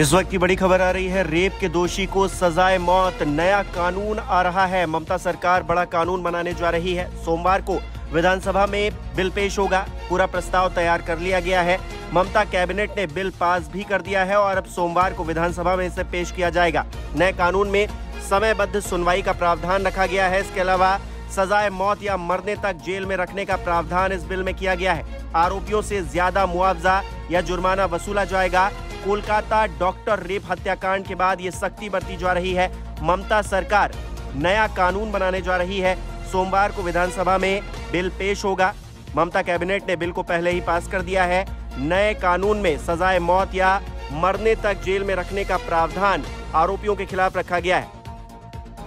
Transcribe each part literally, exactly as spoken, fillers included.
इस वक्त की बड़ी खबर आ रही है, रेप के दोषी को सजाए मौत। नया कानून आ रहा है, ममता सरकार बड़ा कानून बनाने जा रही है। सोमवार को विधानसभा में बिल पेश होगा, पूरा प्रस्ताव तैयार कर लिया गया है। ममता कैबिनेट ने बिल पास भी कर दिया है और अब सोमवार को विधानसभा में इसे पेश किया जाएगा। नए कानून में समयबद्ध सुनवाई का प्रावधान रखा गया है। इसके अलावा सजाए मौत या मरने तक जेल में रखने का प्रावधान इस बिल में किया गया है। आरोपियों से ज्यादा मुआवजा या जुर्माना वसूला जाएगा। कोलकाता डॉक्टर रेप हत्याकांड के बाद ये सख्ती बरती जा रही है। ममता सरकार नया कानून बनाने जा रही है। सोमवार को विधानसभा में बिल पेश होगा। ममता कैबिनेट ने बिल को पहले ही पास कर दिया है। नए कानून में सजाए मौत या मरने तक जेल में रखने का प्रावधान आरोपियों के खिलाफ रखा गया है।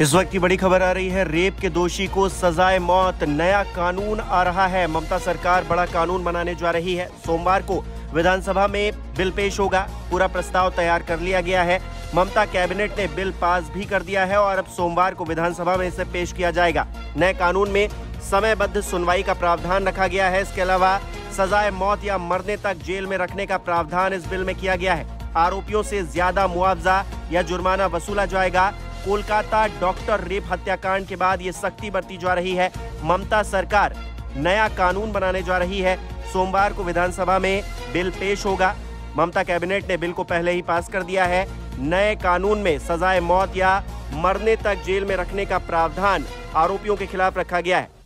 इस वक्त की बड़ी खबर आ रही है, रेप के दोषी को सजाए मौत। नया कानून आ रहा है, ममता सरकार बड़ा कानून बनाने जा रही है। सोमवार को विधानसभा में बिल पेश होगा, पूरा प्रस्ताव तैयार कर लिया गया है। ममता कैबिनेट ने बिल पास भी कर दिया है और अब सोमवार को विधानसभा में इसे पेश किया जाएगा। नए कानून में समयबद्ध सुनवाई का प्रावधान रखा गया है। इसके अलावा सजाए मौत या मरने तक जेल में रखने का प्रावधान इस बिल में किया गया है। आरोपियों से ज्यादा मुआवजा या जुर्माना वसूला जाएगा। कोलकाता डॉक्टर रेप हत्याकांड के बाद ये सख्ती बरती जा रही है। ममता सरकार नया कानून बनाने जा रही है। सोमवार को विधानसभा में बिल पेश होगा। ममता कैबिनेट ने बिल को पहले ही पास कर दिया है। नए कानून में सजाए मौत या मरने तक जेल में रखने का प्रावधान आरोपियों के खिलाफ रखा गया है।